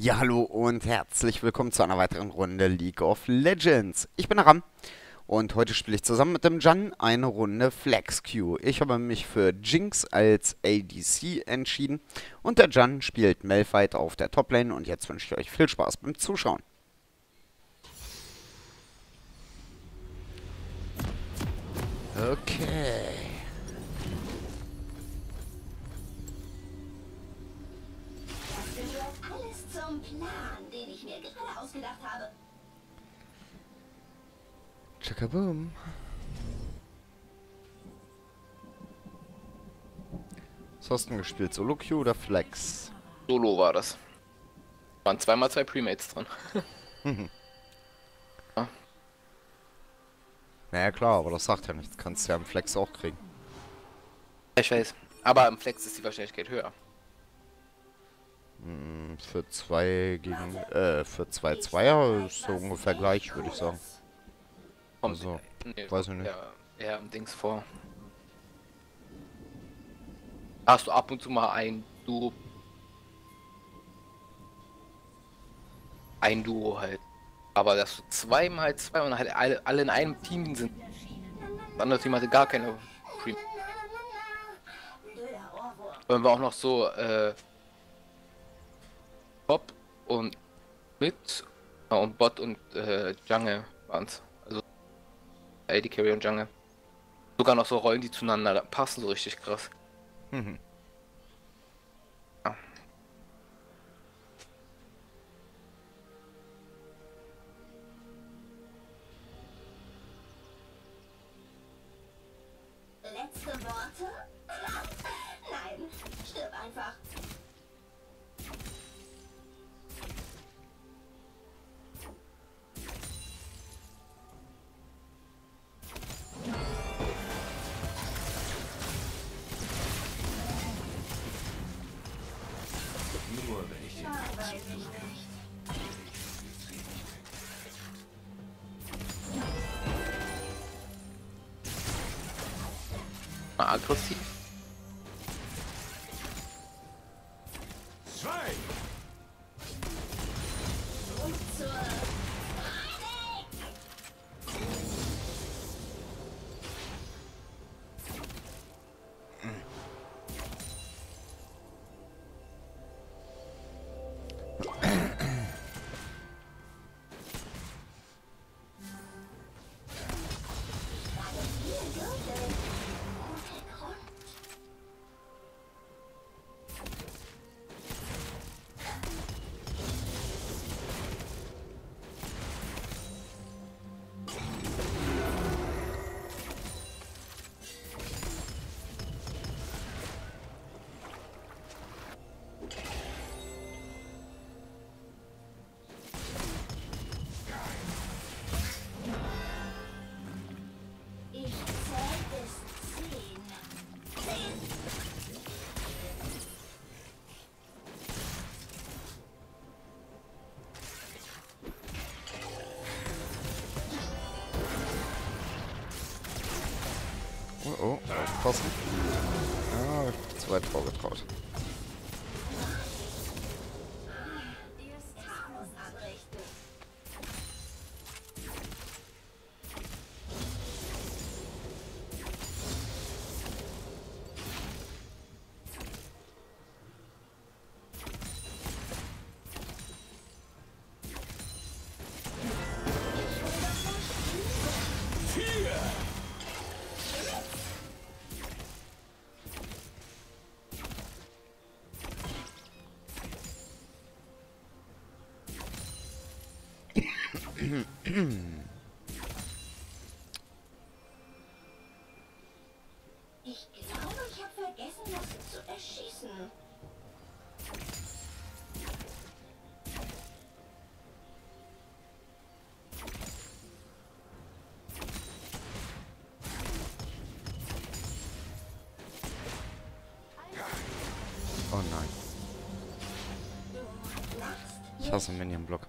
Ja, hallo und herzlich willkommen zu einer weiteren Runde League of Legends. Ich bin der Ram und heute spiele ich zusammen mit dem Jhin eine Runde Flex Q. Ich habe mich für Jinx als ADC entschieden und der Jhin spielt Malphite auf der Toplane und jetzt wünsche ich euch viel Spaß beim Zuschauen. Okay. Plan, den ich mir gerade ausgedacht habe. Chaka-boom. Was hast du denn gespielt? Solo-Q oder Flex? Solo war das. Waren zweimal zwei Premates drin. Ja. Naja klar, aber das sagt ja nichts. Kannst du ja im Flex auch kriegen. Ich weiß. Aber im Flex ist die Wahrscheinlichkeit höher. Für 2 gegen, für 2 Zweier ist so ungefähr gleich, würde ich sagen. Also, nee, weiß ich nicht. Ja, im Dings vor. Hast du ab und zu mal ein Duo halt. Aber dass du zweimal zwei und halt alle in einem Team sind. Das andere Team hatte gar keine Cream. Wenn wir auch noch so, Bob und mit und Bot und Jungle waren's. Also AD Carry und Jungle. Sogar noch so Rollen, die zueinander passen, so richtig krass. Mhm. Ja. Letzte Worte? Nein, stirb einfach. Aggressiv. Oh, aufpassen. Ah, ich bin zu weit vorgetraut. Ich glaube, ich habe vergessen, das zu erschießen. Oh nein. Ich hasse Minion-Block.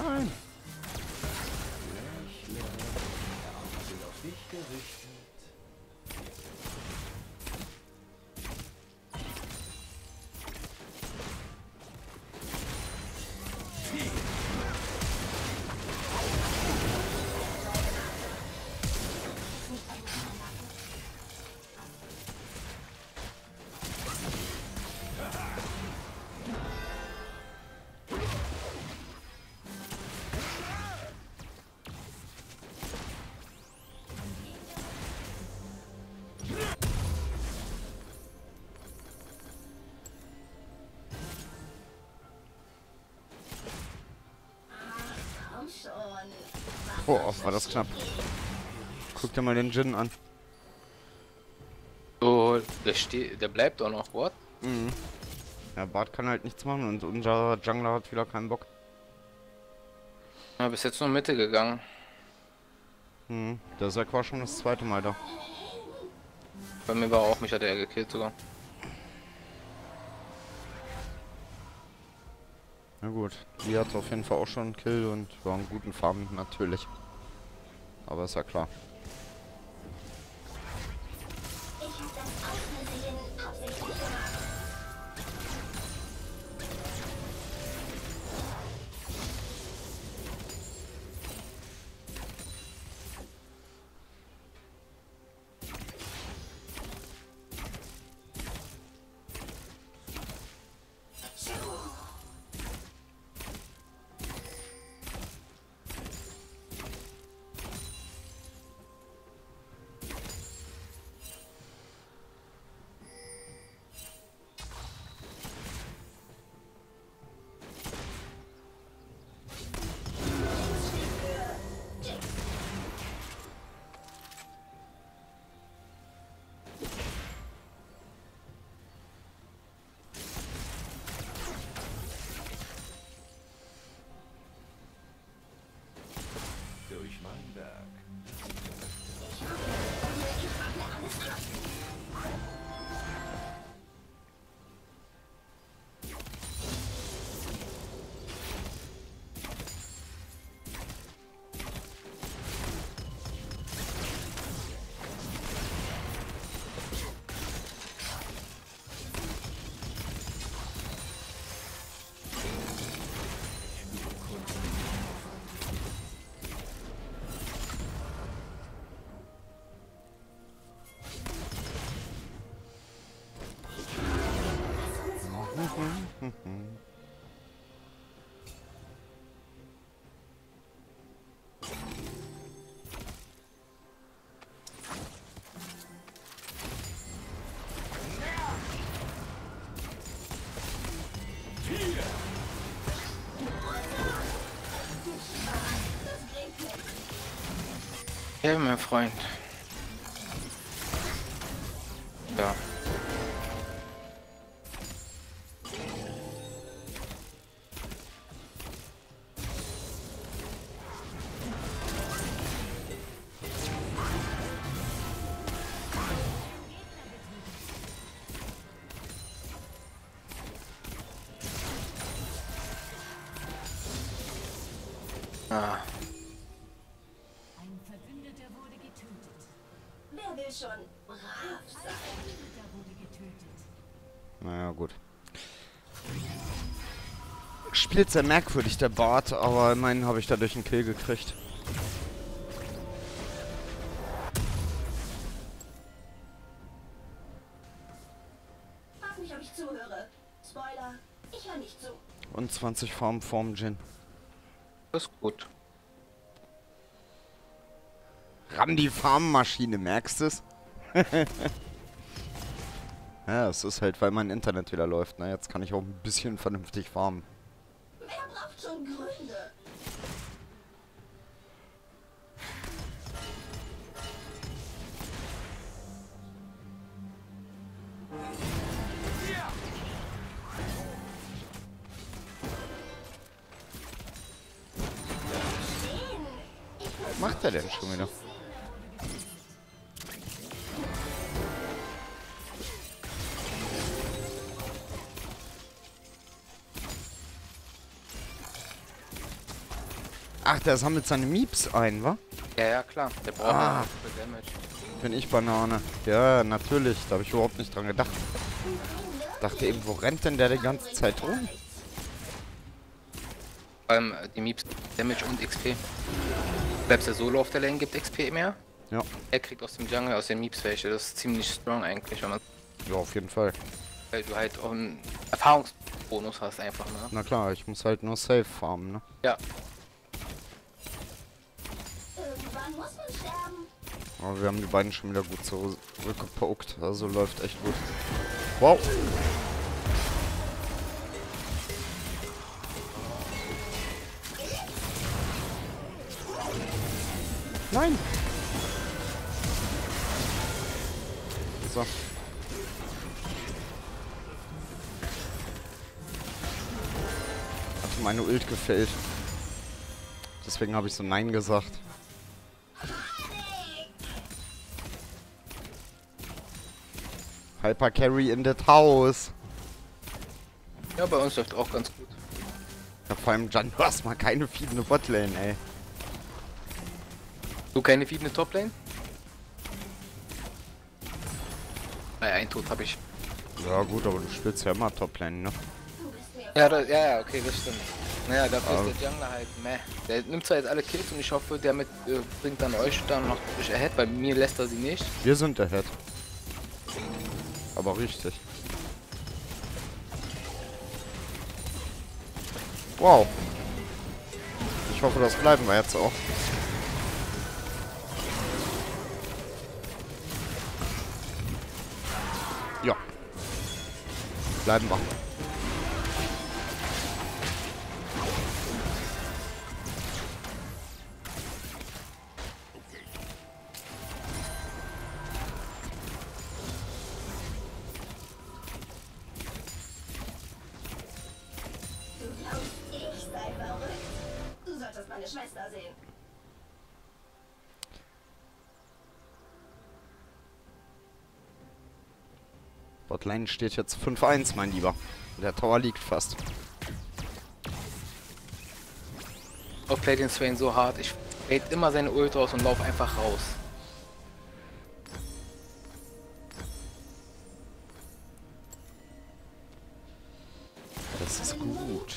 Nein! Oh, war das knapp. Guck dir mal den Jhin an. Oh, der bleibt auch noch, what? Mhm. Ja, Bart kann halt nichts machen und unser Jungler hat wieder keinen Bock. Ja, bis jetzt nur Mitte gegangen. Mhm, der Sack war schon das zweite Mal da. Bei mir war auch, mich hat er gekillt sogar. Na gut, die hat auf jeden Fall auch schon einen Kill und war einen guten Farm natürlich. Aber ist ja klar. Ja, mein Freund. Ja. Ah. Naja, gut. Spielt sehr merkwürdig, der Bart, aber immerhin habe ich dadurch einen Kill gekriegt. Frag mich, ob ich zuhöre. Spoiler, ich höre nicht zu. Und 20 Farben vorm Jhin. Das ist gut. Ram die Farmmaschine, merkst du's? Ja, es ist halt, weil mein Internet wieder läuft, ne? Jetzt kann ich auch ein bisschen vernünftig farmen. Wer braucht schon Gründe? Was macht er denn schon wieder? Ach, der sammelt seine Meeps ein, wa? Ja, ja, klar. Der braucht für Damage. Bin ich Banane. Ja, natürlich. Da habe ich überhaupt nicht dran gedacht. Dachte eben, wo rennt denn der die ganze Zeit rum? Vor allem die Meeps Damage und XP. Bleibst der Solo auf der Lane, gibt XP mehr. Ja. Er kriegt aus dem Jungle, aus den Meeps welche. Das ist ziemlich strong eigentlich. Wenn man ja, auf jeden Fall. Weil du halt auch einen Erfahrungsbonus hast einfach, ne? Na klar, ich muss halt nur safe farmen, ne? Ja. Irgendwann muss man sterben. Aber wir haben die beiden schon wieder gut zurückgepokt. Also läuft echt gut. Wow. Nein. So. Hat meine Ult gefällt. Deswegen habe ich so Nein gesagt. Hyper Carry in das Haus. Ja, bei uns läuft auch ganz gut. Ja, vor allem Jan, du hast mal keine fiedene Botlane, ey. Du keine fiedene Toplane? Naja, einen Tod hab ich. Ja gut, aber du spielst ja immer Toplane, ne? Ja, das, ja, okay, das stimmt. Naja, dafür ist der Jungler halt, meh. Der nimmt zwar jetzt alle Kills und ich hoffe, der mit bringt dann euch dann noch durch Ahead, bei mir lässt er sie nicht. Wir sind Ahead. Aber richtig. Wow. Ich hoffe, das bleiben wir jetzt auch. Ja. Bleiben wir. Botline steht jetzt 5-1, mein Lieber. Der Tower liegt fast. Ich play den Swain so hart. Ich play immer seine Ult raus und laufe einfach raus. Das ist gut.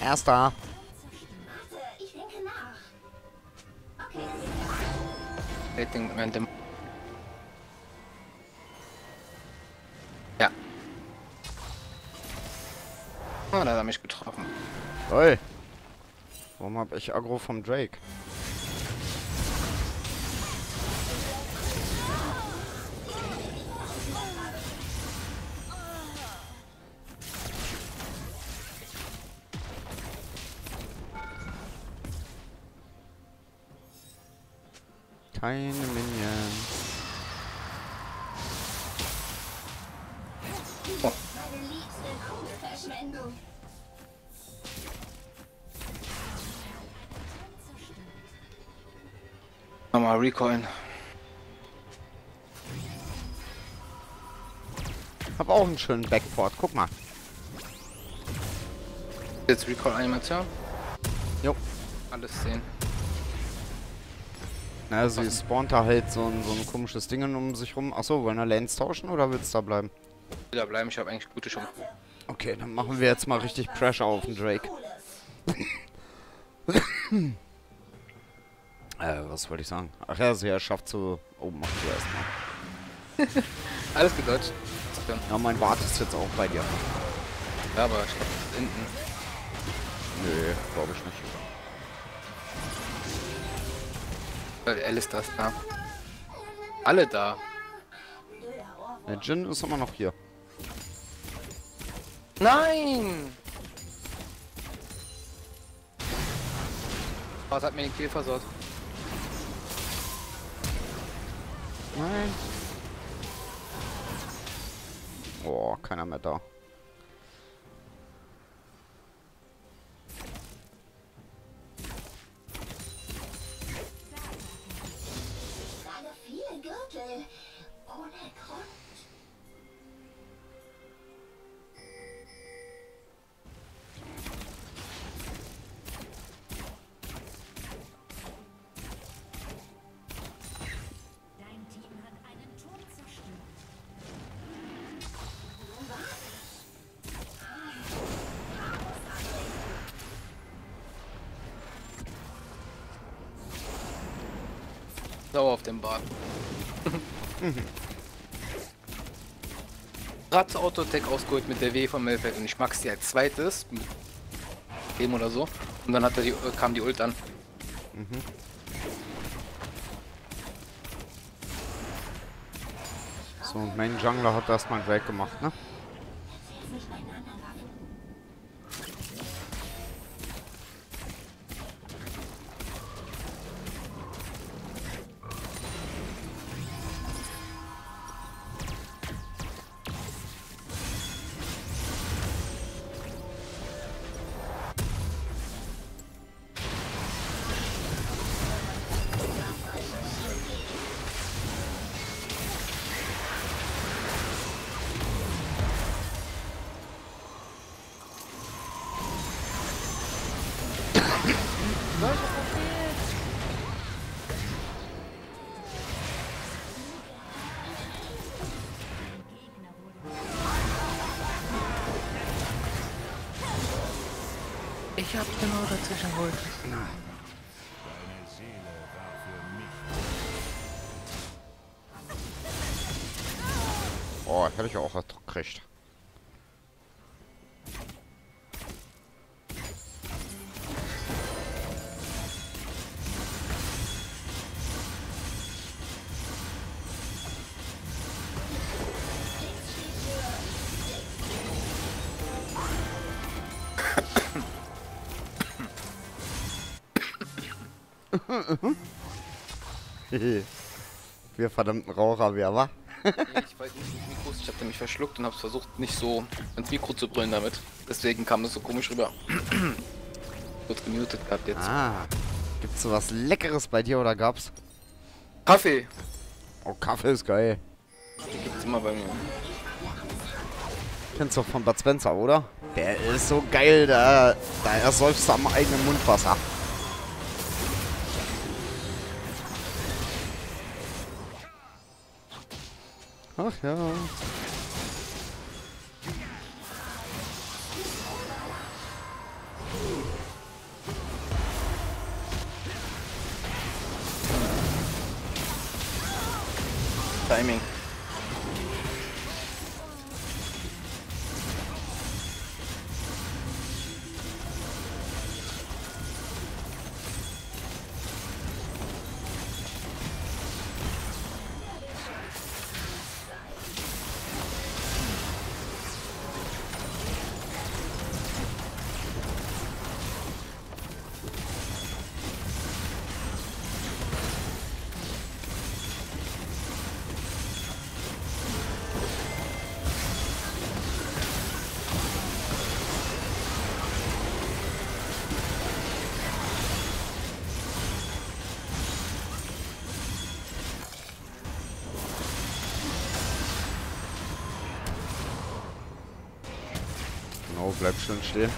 Erster. Ich denke nach. Okay. Ja. Oh, da hat er mich getroffen. Oi. Warum hab ich Aggro vom Drake? Keine Minions. Oh. Nochmal recoilen. Hab auch einen schönen Backport, guck mal. Jetzt Recoil-Animation. Jo. Alles sehen. Naja, sie spawnt da halt so ein komisches Ding um sich rum. Achso, wollen wir Lanes tauschen oder willst du da bleiben? Ich will da bleiben, ich habe eigentlich gute Chancen. Okay, dann machen wir jetzt mal richtig Pressure auf den Drake. Was wollte ich sagen? Ach ja, sie schafft so... Oh, mach du erstmal. Alles gedeutscht. Ja, mein Bart ist jetzt auch bei dir. Ja, aber ich glaube, das ist hinten. Nö, glaube ich nicht. Alistar ist da. Alle da. Der Jhin ist immer noch hier. Nein! Was hat mir den Kill versaut? Nein. Oh, keiner mehr da. Sauer auf dem Bart. Gerade zur Autotech ausgeholt mit der W von Malphite und ich mag sie als zweites mit dem oder so und dann hat er die, kam die Ult an. Mhm. So, und mein Jungler hat erstmal einen Drake gemacht, ne? Ich hab genau dazwischen geholt. Oh, ich hab ich auch was gekriegt. Wir verdammten Raucher, wer war? Nee, ich weiß nicht, das Mikro, ich hab mich verschluckt und hab's versucht, nicht so ins Mikro zu brüllen damit. Deswegen kam das so komisch rüber. Kurz gemutet gehabt jetzt. Ah, gibt's so was Leckeres bei dir oder gab's? Kaffee! Oh, Kaffee ist geil. Die gibt's immer bei mir. Kennst du von Bud Spencer, oder? Der ist so geil, da ersäufst du am eigenen Mundwasser. Ach ja. Timing. Oh, bleib schön stehen.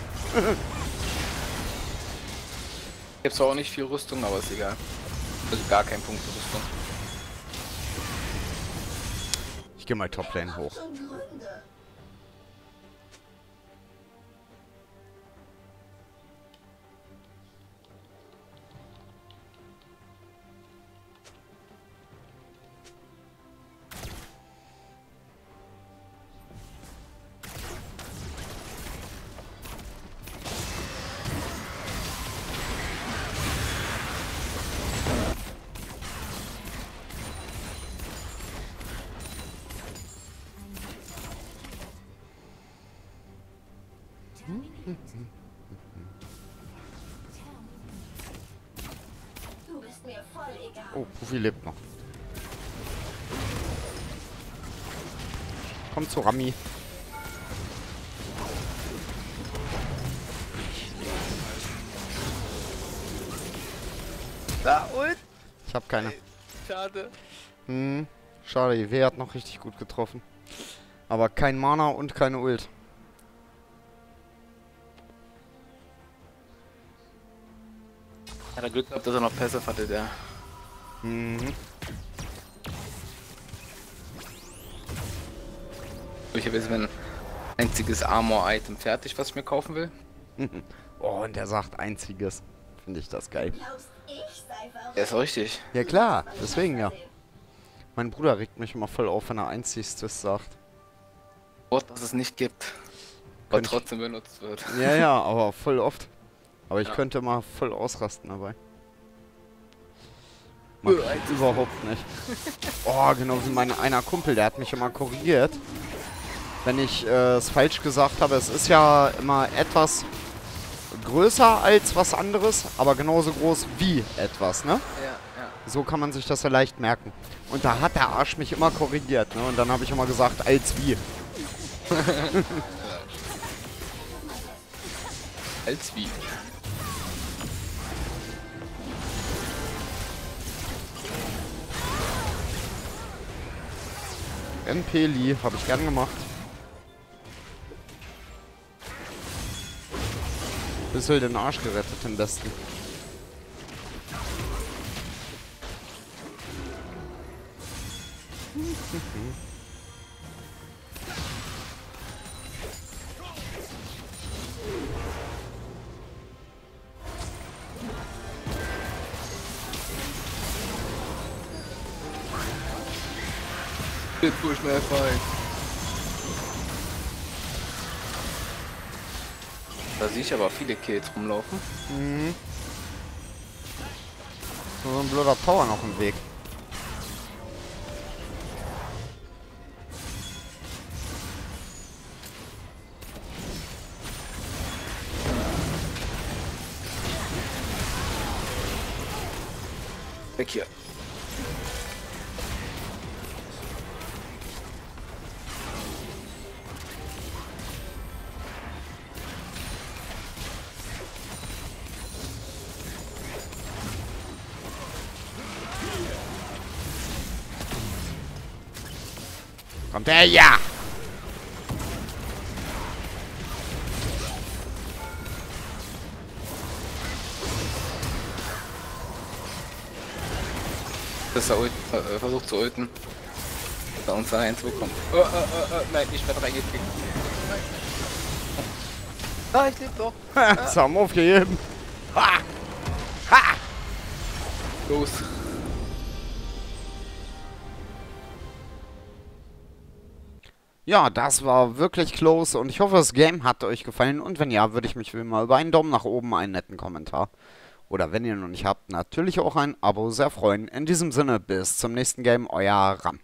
Ich hab zwar auch nicht viel Rüstung, aber ist egal. Also gar kein Punkt für Rüstung. Ich geh mal Top-Lane hoch. Oh, Puffy lebt noch. Komm zu Rami. Ah, und? Ich hab keine. Schade. Hm, schade, wer hat noch richtig gut getroffen. Aber kein Mana und keine Ult. Hat er Glück gehabt, dass er noch Passive hatte, der. Mhm. Ich habe jetzt mein einziges Armor-Item fertig, was ich mir kaufen will. Oh, und der sagt einziges. Finde ich das geil. Ja, ist richtig. Ja klar, deswegen ja. Mein Bruder regt mich immer voll auf, wenn er einzigstes sagt. Wort, das es nicht gibt. Aber trotzdem benutzt wird. Ja, ja, aber voll oft. Aber ich könnte mal voll ausrasten dabei. Man kriegt überhaupt nicht. Oh, genau wie mein einer Kumpel, der hat mich immer korrigiert. Wenn ich es falsch gesagt habe, es ist ja immer etwas größer als was anderes, aber genauso groß wie etwas, ne? Ja, ja. So kann man sich das ja leicht merken. Und da hat der Arsch mich immer korrigiert, ne? Und dann habe ich immer gesagt, als wie. Als wie. MP Lee, habe ich gern gemacht. Bisschen den Arsch gerettet im besten. Push mehr frei. Da sehe ich aber viele Kills rumlaufen. Mhm. So ein blöder Power noch im Weg. Weg hier. Kommt er ja! Das ist der versucht zu ulten. Da uns da reinzukommen. Nein, ich werde reingekriegt. Ah, ich lebe doch. Das haben wir aufgegeben. Ha! Ha! Los. Ja, das war wirklich close und ich hoffe, das Game hat euch gefallen und wenn ja, würde ich mich wie immer über einen Daumen nach oben, einen netten Kommentar oder wenn ihr noch nicht habt, natürlich auch ein Abo sehr freuen. In diesem Sinne, bis zum nächsten Game, euer Ram.